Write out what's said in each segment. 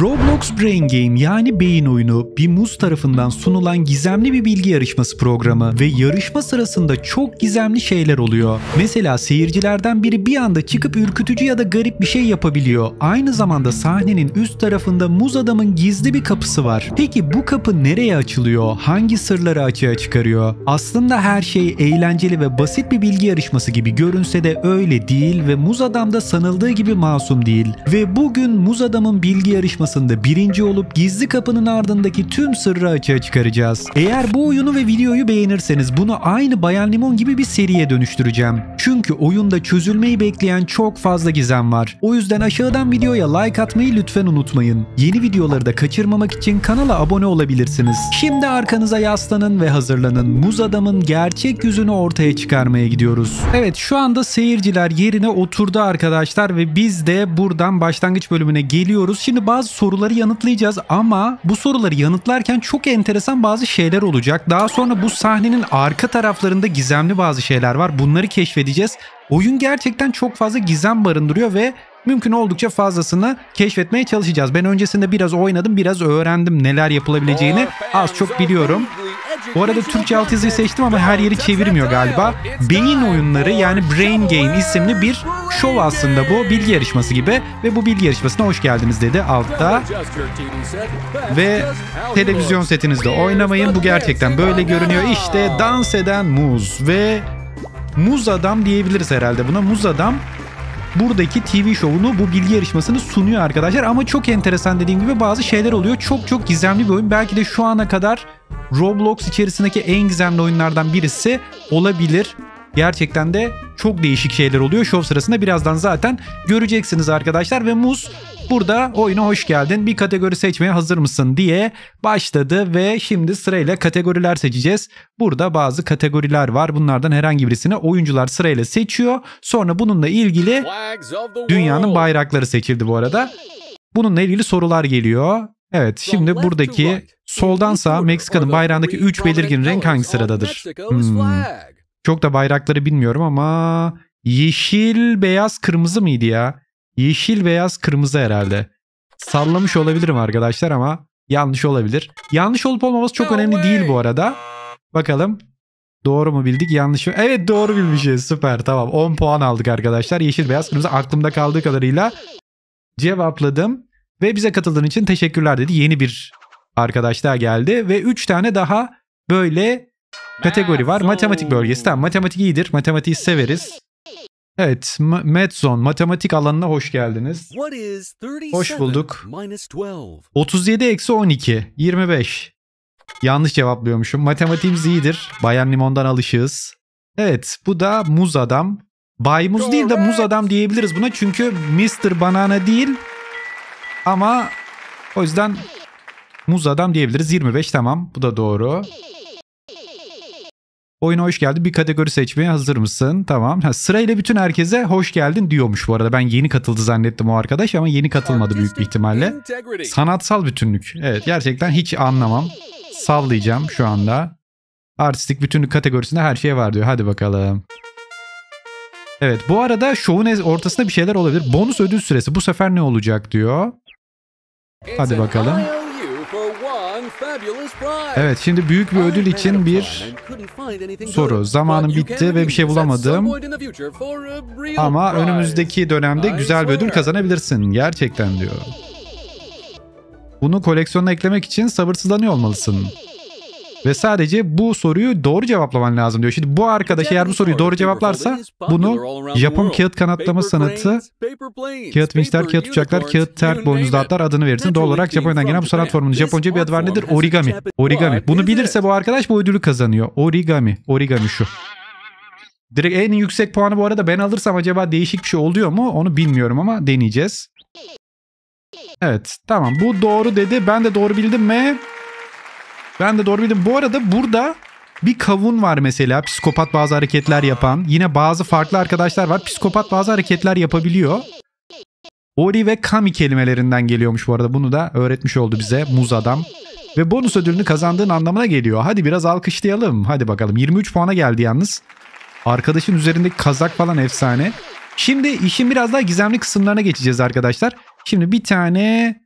Roblox Brain Game yani beyin oyunu bir muz tarafından sunulan gizemli bir bilgi yarışması programı ve yarışma sırasında çok gizemli şeyler oluyor. Mesela seyircilerden biri bir anda çıkıp ürkütücü ya da garip bir şey yapabiliyor. Aynı zamanda sahnenin üst tarafında muz adamın gizli bir kapısı var. Peki bu kapı nereye açılıyor? Hangi sırları açığa çıkarıyor? Aslında her şey eğlenceli ve basit bir bilgi yarışması gibi görünse de öyle değil ve muz adam da sanıldığı gibi masum değil. Ve bugün muz adamın bilgi yarışması birinci olup gizli kapının ardındaki tüm sırrı açığa çıkaracağız. Eğer bu oyunu ve videoyu beğenirseniz bunu aynı Bayan Limon gibi bir seriye dönüştüreceğim. Çünkü oyunda çözülmeyi bekleyen çok fazla gizem var. O yüzden aşağıdan videoya like atmayı lütfen unutmayın. Yeni videoları da kaçırmamak için kanala abone olabilirsiniz. Şimdi arkanıza yaslanın ve hazırlanın. Muz adamın gerçek yüzünü ortaya çıkarmaya gidiyoruz. Evet, şu anda seyirciler yerine oturdu arkadaşlar ve biz de buradan başlangıç bölümüne geliyoruz. Şimdi bazı soruları yanıtlayacağız ama bu soruları yanıtlarken çok enteresan bazı şeyler olacak. Daha sonra bu sahnenin arka taraflarında gizemli bazı şeyler var. Bunları keşfedeceğiz. Oyun gerçekten çok fazla gizem barındırıyor ve mümkün oldukça fazlasını keşfetmeye çalışacağız. Ben öncesinde biraz oynadım, biraz öğrendim neler yapılabileceğini. Az çok biliyorum. Bu arada Türkçe altyazıyı seçtim ama her yeri çevirmiyor galiba. Beyin oyunları yani Brain Game isimli bir şov aslında bu. Bilgi yarışması gibi ve bu bilgi yarışmasına hoş geldiniz dedi altta. Ve televizyon setinizde oynamayın. Bu gerçekten böyle görünüyor. İşte dans eden muz ve muz adam diyebiliriz herhalde buna. Muz adam buradaki TV şovunu, bu bilgi yarışmasını sunuyor arkadaşlar. Ama çok enteresan dediğim gibi bazı şeyler oluyor. Çok gizemli bir oyun. Belki de şu ana kadar Roblox içerisindeki en gizemli oyunlardan birisi olabilir. Gerçekten de çok değişik şeyler oluyor. Şov sırasında birazdan zaten göreceksiniz arkadaşlar. Ve muz burada oyuna hoş geldin, bir kategori seçmeye hazır mısın diye başladı. Ve şimdi sırayla kategoriler seçeceğiz. Burada bazı kategoriler var. Bunlardan herhangi birisini oyuncular sırayla seçiyor. Sonra bununla ilgili dünyanın bayrakları seçildi bu arada. Bununla ilgili sorular geliyor. Evet, şimdi buradaki soldan sağa Meksika'nın bayrağındaki 3 belirgin renk hangi sıradadır? Çok da bayrakları bilmiyorum ama yeşil, beyaz, kırmızı mıydı ya? Yeşil, beyaz, kırmızı herhalde. Sallamış olabilirim arkadaşlar ama yanlış olabilir. Yanlış olup olmaması çok önemli değil bu arada. Bakalım. Doğru mu bildik, yanlış mı? Evet, doğru bilmişiz. Süper, tamam. 10 puan aldık arkadaşlar. Yeşil, beyaz, kırmızı aklımda kaldığı kadarıyla cevapladım. Ve bize katıldığın için teşekkürler dedi. Yeni bir arkadaş daha geldi. Ve 3 tane daha böyle kategori var. Matematik bölgesi. Tamam, matematik iyidir. Matematiği severiz. Evet. Medzone. Matematik alanına hoş geldiniz. Hoş bulduk. 37-12. 25. Yanlış cevaplıyormuşum. Matematiğimiz iyidir. Bayan Limon'dan alışığız. Evet. Bu da muz adam. Bay muz değil de muz adam diyebiliriz buna. Çünkü Mr. Banana değil. Ama o yüzden muz adam diyebiliriz. 25, tamam. Bu da doğru. Oyuna hoş geldin. Bir kategori seçmeye hazır mısın? Tamam. Ha, sırayla bütün herkese hoş geldin diyormuş bu arada. Ben yeni katıldı zannettim o arkadaş ama yeni katılmadı büyük bir ihtimalle. Sanatsal bütünlük. Evet, gerçekten hiç anlamam. Sallayacağım şu anda. Artistik bütünlük kategorisinde her şey var diyor. Hadi bakalım. Evet, bu arada şovun ortasında bir şeyler olabilir. Bonus ödül süresi bu sefer ne olacak diyor. Hadi bakalım. Evet, şimdi büyük bir ödül için bir soru. Zamanım bitti ve bir şey bulamadım. Ama önümüzdeki dönemde güzel bir ödül kazanabilirsin. Gerçekten diyor. Bunu koleksiyona eklemek için sabırsızlanıyor olmalısın. Ve sadece bu soruyu doğru cevaplaman lazım diyor. Şimdi bu arkadaş eğer bu soruyu doğru cevaplarsa bunu Japon kağıt kanatlama sanatı, kağıt vinçler, kağıt uçaklar, kağıt tert boynuzlu atlar adını verirsin. Doğal olarak Japonya'dan gelen bu sanat formunun Japonca bir adı var, nedir? Origami. Origami. Bunu bilirse bu arkadaş bu ödülü kazanıyor. Origami. Origami şu. Direkt en yüksek puanı bu arada ben alırsam acaba değişik bir şey oluyor mu? Onu bilmiyorum ama deneyeceğiz. Evet, tamam. Bu doğru dedi. Ben de doğru bildim mi? Ben de doğru bildim. Bu arada burada bir kavun var mesela. Psikopat bazı hareketler yapan. Yine bazı farklı arkadaşlar var. Psikopat bazı hareketler yapabiliyor. Ori ve Kami kelimelerinden geliyormuş bu arada. Bunu da öğretmiş oldu bize muz adam. Ve bonus ödülünü kazandığın anlamına geliyor. Hadi biraz alkışlayalım. Hadi bakalım. 23 puana geldi yalnız. Arkadaşın üzerindeki kazak falan efsane. Şimdi işin biraz daha gizemli kısımlarına geçeceğiz arkadaşlar. Şimdi bir tane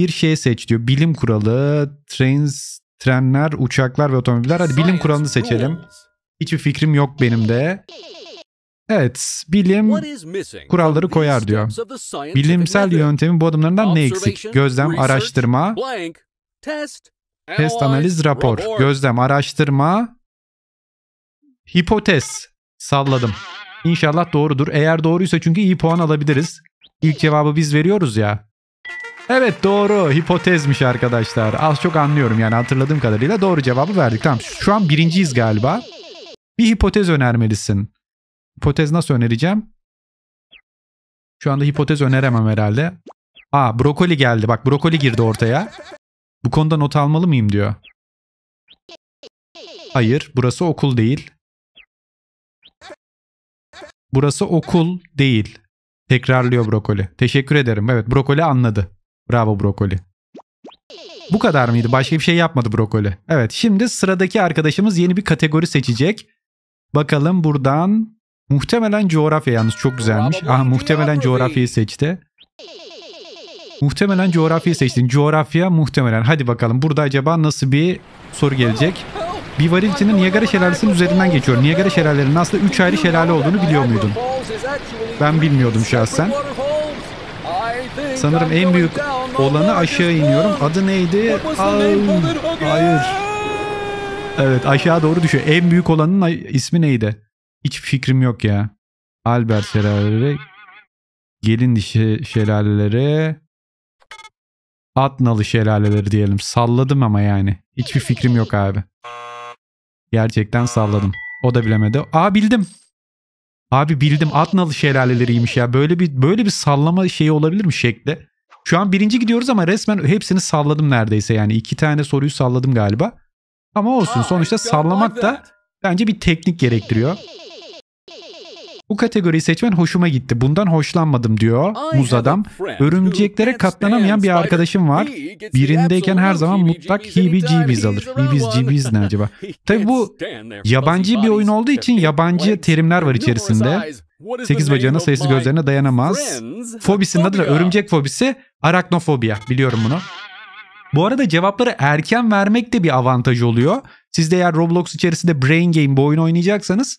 Bir şey seç diyor. Bilim kuralı, trenler, uçaklar ve otomobiller. Hadi bilim kuralını seçelim. Hiçbir fikrim yok benim de. Evet, bilim kuralları koyar diyor. Bilimsel yöntemin bu adımlarından ne eksik? Gözlem, araştırma, test, analiz, rapor. Gözlem, araştırma, hipotez. Salladım. İnşallah doğrudur. Eğer doğruysa çünkü iyi puan alabiliriz. İlk cevabı biz veriyoruz ya. Evet, doğru. Hipotezmiş arkadaşlar. Az çok anlıyorum yani, hatırladığım kadarıyla doğru cevabı verdik. Tamam, şu an birinciyiz galiba. Bir hipotez önermelisin. Hipotez nasıl önereceğim? Şu anda hipotez öneremem herhalde. Aa, brokoli geldi. Bak, brokoli girdi ortaya. Bu konuda not almalı mıyım diyor. Hayır, burası okul değil. Burası okul değil. Tekrarlıyor brokoli. Teşekkür ederim. Evet, brokoli anladı. Bravo brokoli. Bu kadar mıydı? Başka bir şey yapmadı brokoli. Evet, şimdi sıradaki arkadaşımız yeni bir kategori seçecek. Bakalım buradan. Muhtemelen coğrafya, yalnız çok güzelmiş. Aha, muhtemelen coğrafyayı seçti. Muhtemelen coğrafyayı seçtin. Coğrafya muhtemelen. Hadi bakalım, burada acaba nasıl bir soru gelecek? Bir varilcinin Niagara şelalesinin üzerinden geçiyor. Niagara şelalelerinin aslında 3 ayrı şelale olduğunu biliyor muydun? Ben bilmiyordum şahsen. Sanırım en büyük olanı aşağı iniyorum. Adı neydi? Hayır. Evet, aşağı doğru düşüyor. En büyük olanın ismi neydi? Hiç fikrim yok ya. Albert şelaleleri, Gelindişi şelaleleri, Atnalı şelaleleri diyelim. Salladım ama yani. Hiçbir fikrim yok abi. Gerçekten salladım. O da bilemedi. Aa, bildim. Abi bildim. Atnalı şelaleleriymiş ya. Böyle bir sallama şeyi olabilir mi şekli? Şu an birinci gidiyoruz ama resmen hepsini salladım neredeyse yani. 2 tane soruyu salladım galiba. Ama olsun. Sonuçta sallamak da bence bir teknik gerektiriyor. Bu kategoriyi seçmen hoşuma gitti. Bundan hoşlanmadım diyor muz adam. Örümceklere katlanamayan bir arkadaşım var. Birindeyken her zaman mutlak heebie-jeebies alır. Heebie-jeebies ne acaba? Tabii bu yabancı bir oyun olduğu için yabancı terimler var içerisinde. 8 bacağına, sayısız gözlerine dayanamaz. Fobisinin adı da örümcek fobisi. Araknofobia. Biliyorum bunu. Bu arada cevapları erken vermek de bir avantaj oluyor. Siz de eğer Roblox içerisinde Brain Game bu oyunu oynayacaksanız,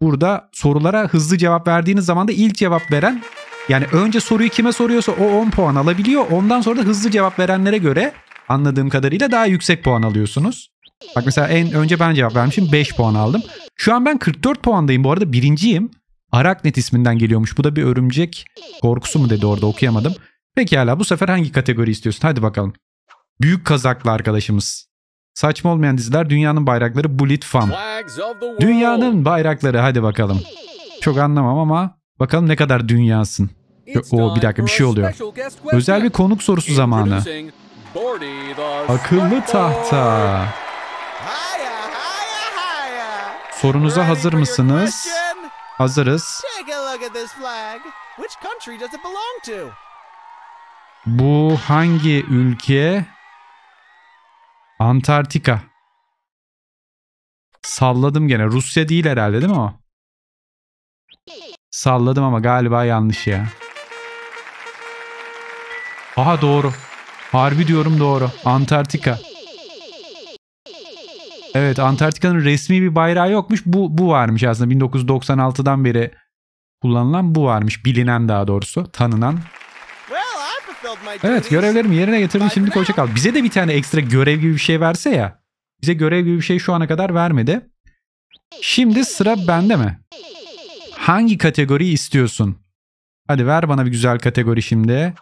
burada sorulara hızlı cevap verdiğiniz zaman da ilk cevap veren, yani önce soruyu kime soruyorsa o 10 puan alabiliyor. Ondan sonra da hızlı cevap verenlere göre anladığım kadarıyla daha yüksek puan alıyorsunuz. Bak mesela en önce ben cevap vermişim, 5 puan aldım. Şu an ben 44 puandayım bu arada, birinciyim. Arachnet isminden geliyormuş. Bu da bir örümcek korkusu mu dedi orada, okuyamadım. Pekala, bu sefer hangi kategori istiyorsun? Hadi bakalım. Büyük kazaklı arkadaşımız. Saçma olmayan diziler, dünyanın bayrakları, Bullet Fam. Dünyanın bayrakları, hadi bakalım. Çok anlamam ama bakalım ne kadar dünyasın. Oo, bir dakika, bir şey oluyor. Özel bir konuk sorusu zamanı. Akıllı tahta. Sorunuza hazır mısınız? Hazırız. Bu hangi ülke? Antarktika. Salladım gene. Rusya değil herhalde, değil mi o? Salladım ama galiba yanlış ya. Aha, doğru. Harbi diyorum, doğru. Antarktika. Evet, Antarktika'nın resmi bir bayrağı yokmuş. Bu varmış aslında. 1996'dan beri kullanılan bu varmış. Bilinen, daha doğrusu tanınan. Evet, görevlerimi yerine getirdim, şimdi hoşça kal. Bize de bir tane ekstra görev gibi bir şey verse ya. Bize görev gibi bir şey şu ana kadar vermedi. Şimdi sıra bende mi? Hangi kategoriyi istiyorsun? Hadi ver bana bir güzel kategori şimdi.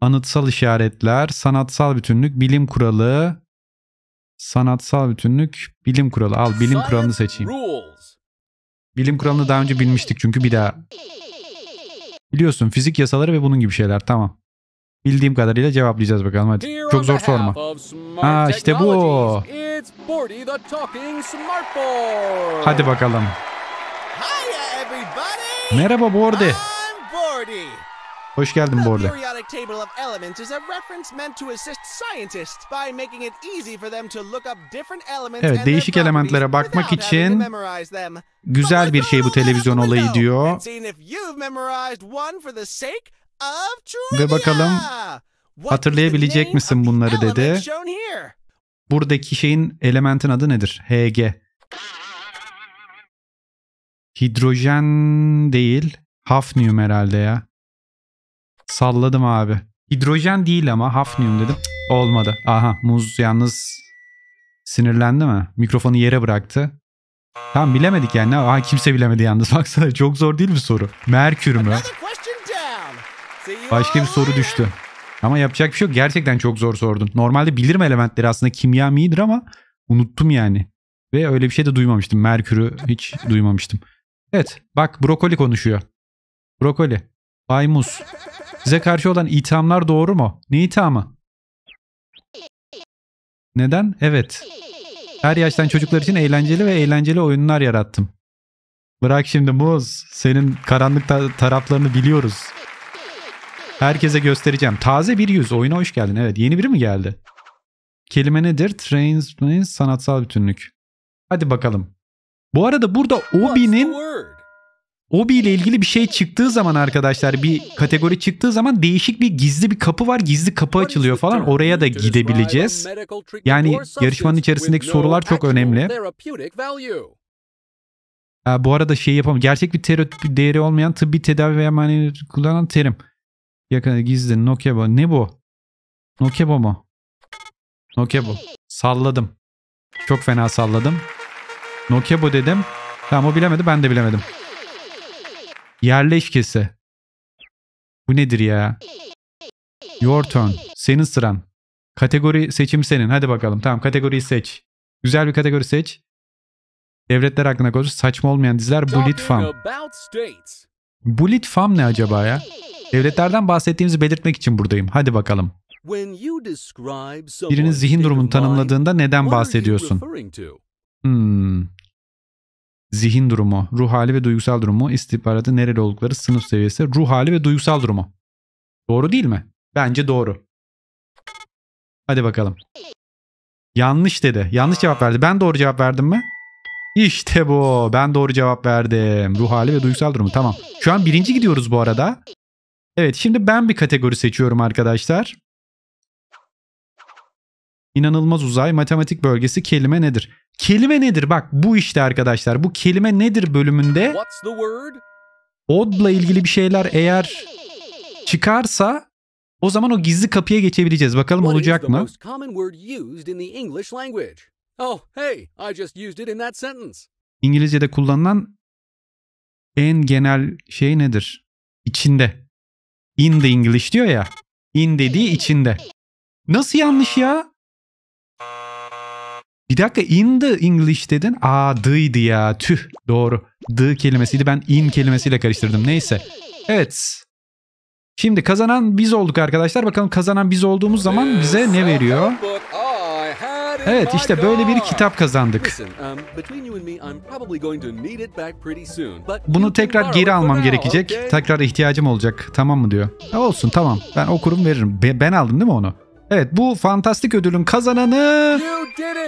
Anıtsal işaretler, sanatsal bütünlük, bilim kuralı. Sanatsal bütünlük, bilim kuralı. Al, bilim kuralını seçeyim. Bilim kuralını daha önce bilmiştik çünkü bir daha. Biliyorsun, fizik yasaları ve bunun gibi şeyler. Tamam. Bildiğim kadarıyla cevaplayacağız bakalım, hadi. Çok zor sorma. Aa, işte bu. Hadi bakalım. Merhaba Bordi. Hoş geldin Bordi. Evet, değişik elementlere bakmak için güzel bir şey bu televizyon olayı diyor. Ve bakalım Hatırlayabilecek misin bunları dedi. Buradaki şeyin, elementin adı nedir? HG. Hidrojen değil. Hafnium herhalde ya. Salladım abi. Hidrojen değil ama hafnium dedim. Olmadı. Aha, muz yalnız sinirlendi mi? Mikrofonu yere bıraktı. Tamam, bilemedik yani. Aha, kimse bilemedi yalnız. Baksana, çok zor değil mi soru? Merkür mü? Başka bir soru düştü. Ama yapacak bir şey yok. Gerçekten çok zor sordun. Normalde bilirim elementleri, aslında kimya midir ama unuttum yani. Ve öyle bir şey de duymamıştım. Merkür'ü hiç duymamıştım. Evet, bak brokoli konuşuyor. Brokoli. Bay Muz. Size karşı olan ithamlar doğru mu? Ne ithamı? Neden? Evet. Her yaştan çocuklar için eğlenceli ve eğlenceli oyunlar yarattım. Bırak şimdi Muz. Senin karanlık taraflarını biliyoruz. Herkese göstereceğim. Taze bir yüz. Oyuna hoş geldin. Evet. Yeni biri mi geldi? Kelime nedir? Trains, sanatsal bütünlük. Hadi bakalım. Bu arada burada Obi ile ilgili bir şey çıktığı zaman arkadaşlar, bir kategori çıktığı zaman değişik bir gizli bir kapı var. Gizli kapı açılıyor falan. Oraya da gidebileceğiz. Yani yarışmanın içerisindeki sorular çok önemli. Bu arada şey yapalım. Gerçek bir terapi değeri olmayan tıbbi tedavi veya manevi kullanan terim. Yakın gizli Nokebo. Ne bu? Nokebo mu? Nokebo. Salladım. Çok fena salladım. Nokebo dedim. Tamam, o bilemedi, ben de bilemedim. Yerleşkesi. Bu nedir ya? Your turn. Senin sıran. Kategori seçim senin. Hadi bakalım. Tamam, kategoriyi seç. Güzel bir kategori seç. Devletler hakkında konuş. Saçma olmayan diziler. Bullet Farm. Bullet Farm ne acaba ya? Devletlerden bahsettiğimizi belirtmek için buradayım. Hadi bakalım. Birinin zihin durumunu tanımladığında neden bahsediyorsun? Zihin durumu, ruh hali ve duygusal durumu, istihbaratı, nereli oldukları, sınıf seviyesi, ruh hali ve duygusal durumu. Doğru değil mi? Bence doğru. Hadi bakalım. Yanlış dedi. Yanlış cevap verdi. Ben doğru cevap verdim mi? İşte bu. Ben doğru cevap verdim. Ruh hali ve duygusal durumu. Tamam. Şu an birinci gidiyoruz bu arada. Evet, şimdi ben bir kategori seçiyorum arkadaşlar. İnanılmaz uzay, matematik bölgesi, kelime nedir? Kelime nedir? Bak bu işte arkadaşlar. Bu kelime nedir bölümünde Odd'la ilgili bir şeyler eğer çıkarsa o zaman o gizli kapıya geçebileceğiz. Bakalım olacak mı? İngilizce'de kullanılan en genel şey nedir? İçinde. In the English diyor ya. In dediği içinde. Nasıl yanlış ya? Bir dakika, in the English dedin. Aa, the'ydi ya. Tüh, doğru. The kelimesiydi. Ben in kelimesiyle karıştırdım. Neyse. Evet. Şimdi kazanan biz olduk arkadaşlar. Bakalım kazanan biz olduğumuz zaman bize ne veriyor? Evet, işte böyle bir kitap kazandık. Bunu tekrar geri almam gerekecek. Tekrar ihtiyacım olacak. Tamam mı diyor. Olsun, tamam. Ben okurum, veririm. Ben aldım değil mi onu? Evet, bu fantastik ödülün kazananı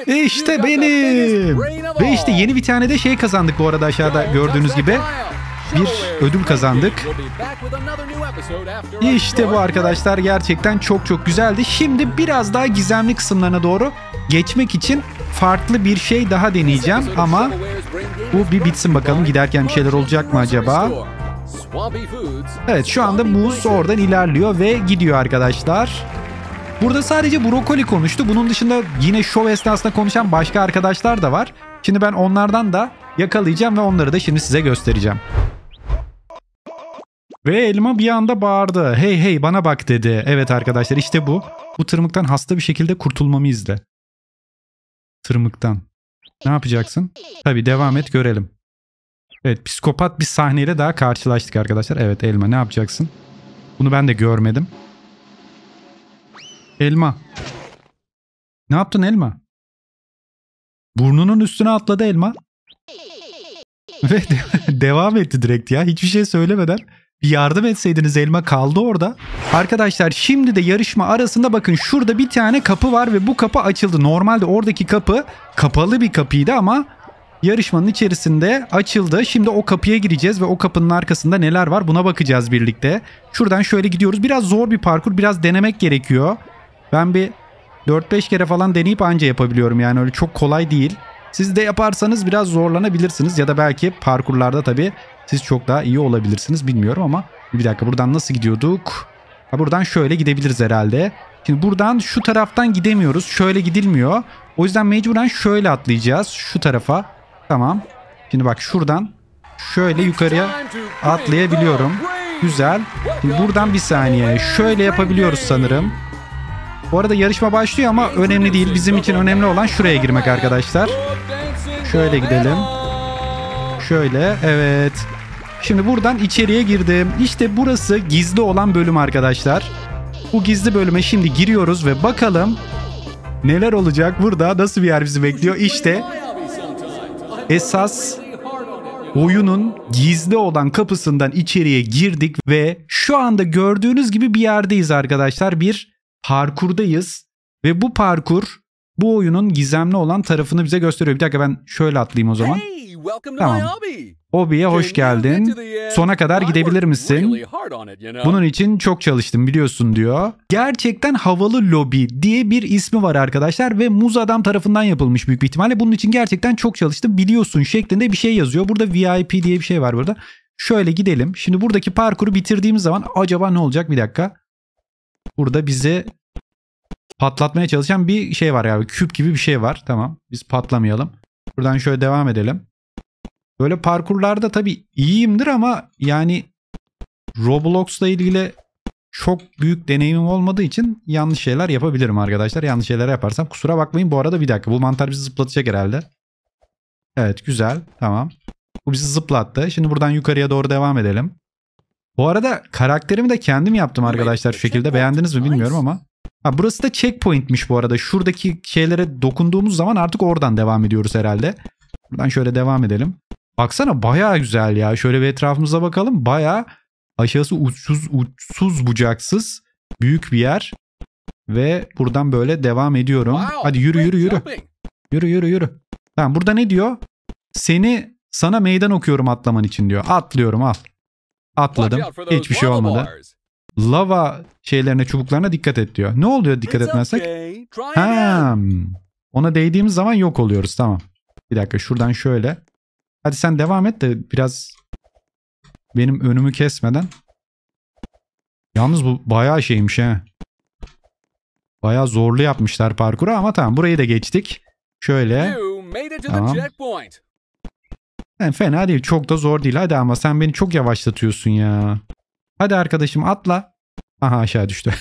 işte benim. Ve işte yeni bir tane de şey kazandık bu arada, aşağıda gördüğünüz gibi. Bir ödül kazandık. İşte bu arkadaşlar, gerçekten çok çok güzeldi. Şimdi biraz daha gizemli kısımlarına doğru geçmek için farklı bir şey daha deneyeceğim. Ama bu bir bitsin bakalım, giderken bir şeyler olacak mı acaba? Evet, şu anda muz oradan ilerliyor ve gidiyor arkadaşlar. Burada sadece brokoli konuştu. Bunun dışında yine şov esnasında konuşan başka arkadaşlar da var. Şimdi ben onlardan da yakalayacağım ve onları da şimdi size göstereceğim. Ve elma bir anda bağırdı. Hey hey, bana bak dedi. Evet arkadaşlar, işte bu. Bu tırmıktan hasta bir şekilde kurtulmamı izle. Tırmıktan. Ne yapacaksın? Tabii devam et, görelim. Evet, psikopat bir sahneyle daha karşılaştık arkadaşlar. Evet elma, ne yapacaksın? Bunu ben de görmedim. Elma. Ne yaptın elma? Burnunun üstüne atladı elma. Ve devam etti direkt ya. Hiçbir şey söylemeden. Bir yardım etseydiniz, elma kaldı orada. Arkadaşlar şimdi de yarışma arasında bakın şurada bir tane kapı var ve bu kapı açıldı. Normalde oradaki kapı kapalı bir kapıydı ama yarışmanın içerisinde açıldı. Şimdi o kapıya gireceğiz ve o kapının arkasında neler var buna bakacağız birlikte. Şuradan şöyle gidiyoruz. Biraz zor bir parkur, biraz denemek gerekiyor. Ben bir 4-5 kere falan deneyip anca yapabiliyorum, yani öyle çok kolay değil. Siz de yaparsanız biraz zorlanabilirsiniz ya da belki parkurlarda tabii siz çok daha iyi olabilirsiniz, bilmiyorum ama. Bir dakika, buradan nasıl gidiyorduk? Ha, buradan şöyle gidebiliriz herhalde. Şimdi buradan şu taraftan gidemiyoruz, şöyle gidilmiyor. O yüzden mecburen şöyle atlayacağız şu tarafa. Tamam. Şimdi bak, şuradan şöyle yukarıya atlayabiliyorum. Güzel. Şimdi buradan bir saniye şöyle yapabiliyoruz sanırım. Bu arada yarışma başlıyor ama önemli değil. Bizim için önemli olan şuraya girmek arkadaşlar. Şöyle gidelim. Şöyle, evet. Şimdi buradan içeriye girdim. İşte burası gizli olan bölüm arkadaşlar. Bu gizli bölüme şimdi giriyoruz ve bakalım neler olacak burada, nasıl bir yer bizi bekliyor. İşte esas oyunun gizli olan kapısından içeriye girdik ve şu anda gördüğünüz gibi bir yerdeyiz arkadaşlar. Bir parkurdayız ve bu parkur bu oyunun gizemli olan tarafını bize gösteriyor. Bir dakika, ben şöyle atlayayım o zaman. Tamam. Hobiye hoş geldin. Sona kadar gidebilir misin? Bunun için çok çalıştım biliyorsun diyor. Gerçekten havalı lobi diye bir ismi var arkadaşlar ve muz adam tarafından yapılmış büyük bir ihtimalle. Bunun için gerçekten çok çalıştım biliyorsun şeklinde bir şey yazıyor. Burada VIP diye bir şey var burada. Şöyle gidelim. Şimdi buradaki parkuru bitirdiğimiz zaman acaba ne olacak? Bir dakika. Burada bizi patlatmaya çalışan bir şey var abi. Küp gibi bir şey var. Tamam. Biz patlamayalım. Buradan şöyle devam edelim. Böyle parkurlarda tabii iyiyimdir ama yani Roblox'la ilgili çok büyük deneyimim olmadığı için yanlış şeyler yapabilirim arkadaşlar. Yanlış şeyler yaparsam kusura bakmayın. Bu arada bir dakika, bu mantar bizi zıplatacak herhalde. Evet, güzel, tamam. Bu bizi zıplattı. Şimdi buradan yukarıya doğru devam edelim. Bu arada karakterimi de kendim yaptım arkadaşlar şu şekilde. Beğendiniz mi bilmiyorum ama. Ha, burası da checkpoint'miş bu arada. Şuradaki şeylere dokunduğumuz zaman artık oradan devam ediyoruz herhalde. Buradan şöyle devam edelim. Baksana bayağı güzel ya. Şöyle bir etrafımıza bakalım. Bayağı aşağısı uçsuz bucaksız büyük bir yer. Ve buradan böyle devam ediyorum. Hadi yürü yürü yürü. Yürü yürü yürü. Tamam, burada ne diyor? Sana meydan okuyorum atlaman için diyor. Atlıyorum, al. Atladım. Hiçbir şey olmadı. Lava şeylerine, çubuklarına dikkat et diyor. Ne oluyor dikkat etmezsek? Ha, ona değdiğimiz zaman yok oluyoruz, tamam. Bir dakika, şuradan şöyle. Hadi sen devam et de biraz benim önümü kesmeden. Yalnız bu bayağı şeymiş ha. Bayağı zorlu yapmışlar parkuru ama tamam, burayı da geçtik. Şöyle. Tamam. Yani fena değil, çok da zor değil. Hadi ama sen beni çok yavaşlatıyorsun ya. Hadi arkadaşım atla. Aha, aşağı düştü.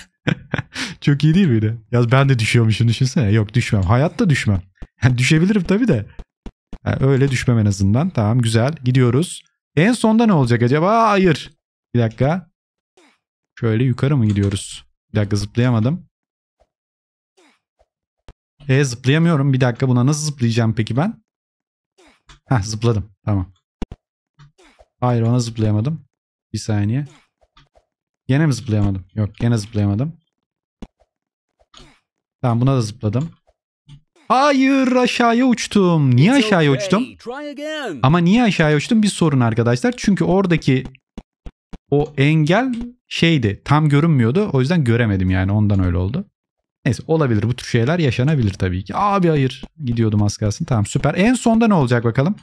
Çok iyi değil miydi? Ya ben de düşüyormuşum, düşünsene. Yok, düşmem. Hayatta düşmem. Yani düşebilirim tabii de. Yani öyle düşmem en azından. Tamam, güzel. Gidiyoruz. En sonda ne olacak acaba? Hayır. Bir dakika. Şöyle yukarı mı gidiyoruz? Bir dakika, zıplayamadım. Zıplayamıyorum. Bir dakika, buna nasıl zıplayacağım peki ben? Heh, zıpladım. Tamam. Hayır, ona zıplayamadım. Bir saniye. Gene mi zıplayamadım? Yok, gene zıplayamadım. Tamam, buna da zıpladım. Hayır, aşağıya uçtum. Niye aşağıya uçtum? Ama niye aşağıya uçtum? Bir sorun arkadaşlar. Çünkü oradaki o engel şeydi. Tam görünmüyordu. O yüzden göremedim yani. Ondan öyle oldu. Neyse, olabilir. Bu tür şeyler yaşanabilir tabii ki. Abi hayır. Gidiyordum az kalsın. Tamam, süper. En sonda ne olacak bakalım?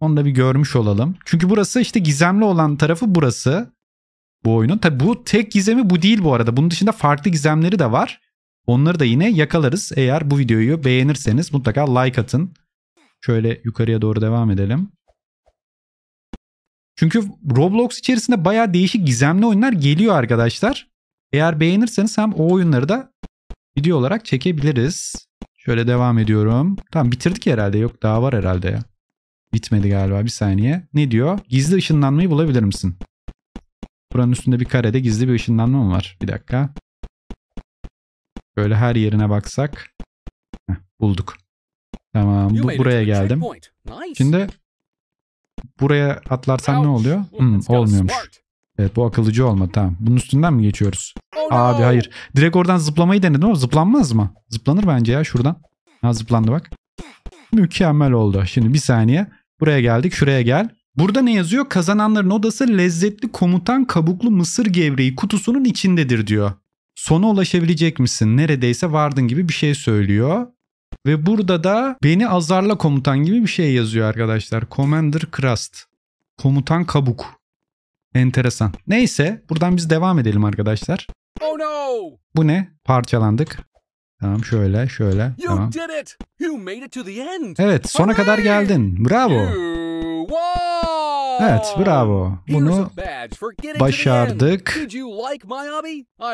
Onu da bir görmüş olalım. Çünkü burası işte gizemli olan tarafı burası. Bu oyunun. Tabii bu tek gizemi bu değil bu arada. Bunun dışında farklı gizemleri de var. Onları da yine yakalarız. Eğer bu videoyu beğenirseniz mutlaka like atın. Şöyle yukarıya doğru devam edelim. Çünkü Roblox içerisinde bayağı değişik gizemli oyunlar geliyor arkadaşlar. Eğer beğenirseniz hem o oyunları da video olarak çekebiliriz. Şöyle devam ediyorum. Tamam, bitirdik herhalde. Yok, daha var herhalde ya. Bitmedi galiba, bir saniye. Ne diyor? Gizli ışınlanmayı bulabilir misin? Buranın üstünde bir karede gizli bir ışınlanma mı var? Bir dakika. Böyle her yerine baksak. Heh, bulduk. Tamam, buraya geldim. Şimdi buraya atlarsam ne oluyor? Olmuyormuş. Evet, bu akıllıcı olmadı. Tamam. Bunun üstünden mi geçiyoruz? Abi hayır. Direkt oradan zıplamayı denedim ama zıplanmaz mı? Zıplanır bence ya şuradan. Ha, zıplandı bak. Mükemmel oldu. Şimdi bir saniye. Buraya geldik. Şuraya gel. Burada ne yazıyor? Kazananların odası lezzetli komutan kabuklu mısır gevreği kutusunun içindedir diyor. Sona ulaşabilecek misin? Neredeyse vardın gibi bir şey söylüyor. Ve burada da beni azarla komutan gibi bir şey yazıyor arkadaşlar. Commander Crust. Komutan kabuk. Enteresan. Neyse buradan biz devam edelim arkadaşlar. Oh no. Bu ne? Parçalandık. Tamam şöyle şöyle. Tamam. Evet sona kadar geldin. Bravo. Evet bravo. Bunu başardık.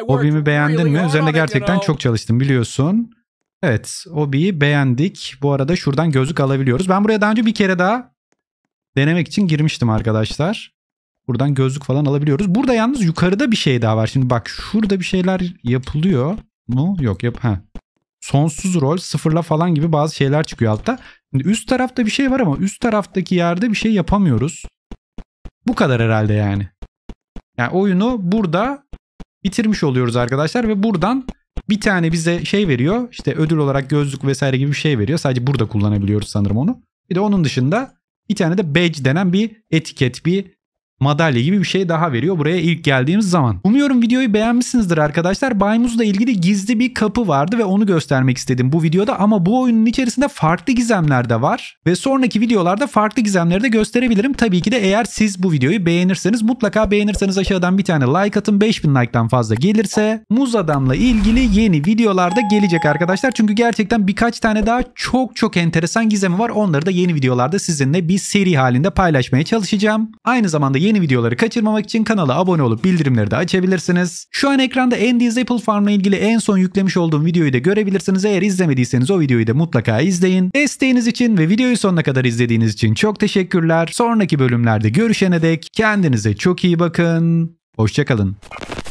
Hobimi beğendin mi? Üzerine gerçekten çok çalıştım biliyorsun. Evet hobiyi beğendik. Bu arada şuradan gözlük alabiliyoruz. Ben buraya daha önce bir kere daha denemek için girmiştim arkadaşlar. Buradan gözlük falan alabiliyoruz. Burada yalnız yukarıda bir şey daha var. Şimdi bak şurada bir şeyler yapılıyor mu? Yok yap. Ha. Sonsuz rol sıfırla falan gibi bazı şeyler çıkıyor altta. Şimdi üst tarafta bir şey var ama üst taraftaki yerde bir şey yapamıyoruz. Bu kadar herhalde yani. Yani oyunu burada bitirmiş oluyoruz arkadaşlar ve buradan bir tane bize şey veriyor. İşte ödül olarak gözlük vesaire gibi bir şey veriyor. Sadece burada kullanabiliyoruz sanırım onu. Bir de onun dışında bir tane de badge denen bir etiket, bir madalya gibi bir şey daha veriyor buraya ilk geldiğimiz zaman. Umuyorum videoyu beğenmişsinizdir arkadaşlar. Baymuz'la ilgili gizli bir kapı vardı ve onu göstermek istedim bu videoda. Ama bu oyunun içerisinde farklı gizemler de var. Ve sonraki videolarda farklı gizemleri de gösterebilirim. Tabii ki de eğer siz bu videoyu beğenirseniz, mutlaka beğenirseniz aşağıdan bir tane like atın. 5000 like'tan fazla gelirse Muz Adam'la ilgili yeni videolarda gelecek arkadaşlar. Çünkü gerçekten birkaç tane daha çok çok enteresan gizemi var. Onları da yeni videolarda sizinle bir seri halinde paylaşmaya çalışacağım. Aynı zamanda yeni videoları kaçırmamak için kanala abone olup bildirimleri de açabilirsiniz. Şu an ekranda Andy's Apple Farm'la ilgili en son yüklemiş olduğum videoyu da görebilirsiniz. Eğer izlemediyseniz o videoyu da mutlaka izleyin. Desteğiniz için ve videoyu sonuna kadar izlediğiniz için çok teşekkürler. Sonraki bölümlerde görüşene dek kendinize çok iyi bakın. Hoşça kalın.